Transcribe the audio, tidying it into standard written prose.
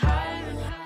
higher.